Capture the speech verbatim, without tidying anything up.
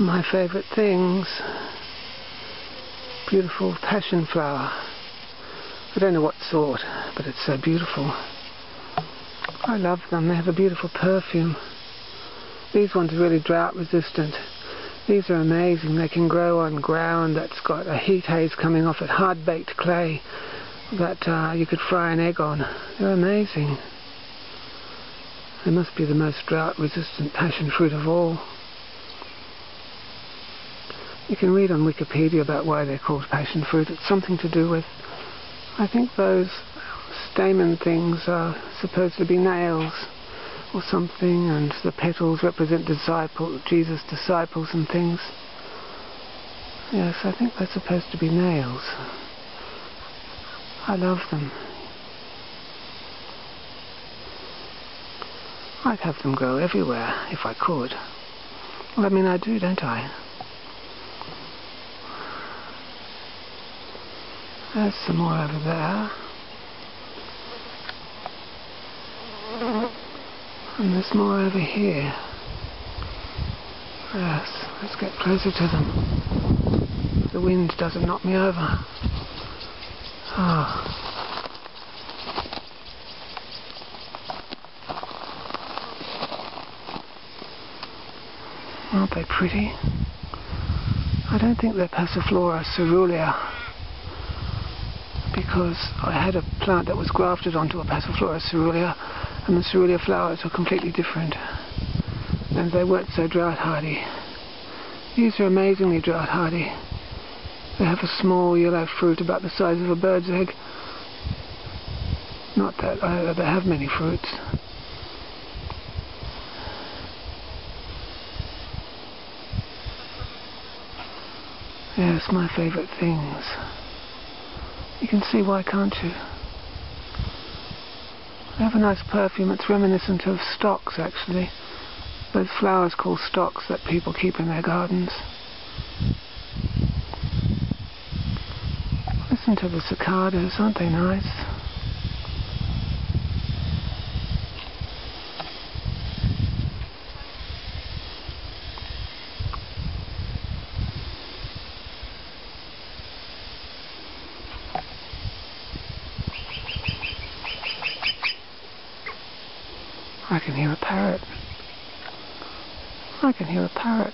my favourite things. Beautiful passion flower. I don't know what sort, but it's so beautiful. I love them. They have a beautiful perfume. These ones are really drought resistant. These are amazing. They can grow on ground that's got a heat haze coming off it, hard baked clay that uh, you could fry an egg on. They're amazing. They must be the most drought resistant passion fruit of all. You can read on Wikipedia about why they're called passion fruit. It's something to do with, I think those stamen things are supposed to be nails or something, and the petals represent disciple, Jesus' disciples and things. Yes, I think they're supposed to be nails. I love them. I'd have them grow everywhere if I could. Well, I mean, I do, don't I? There's some more over there. And there's more over here. Yes, let's get closer to them. The wind doesn't knock me over. Ah. Aren't they pretty? I don't think they're Passiflora caerulea, because I had a plant that was grafted onto a Passiflora caerulea, and the caerulea flowers were completely different, and they weren't so drought hardy. These are amazingly drought hardy. They have a small yellow fruit about the size of a bird's egg. Not that uh, they have many fruits. Yes, my favourite things. You can see why, can't you? They have a nice perfume. It's reminiscent of stocks, actually. Those flowers called stocks that people keep in their gardens. Listen to the cicadas. Aren't they nice? I can hear a parrot. I can hear a parrot.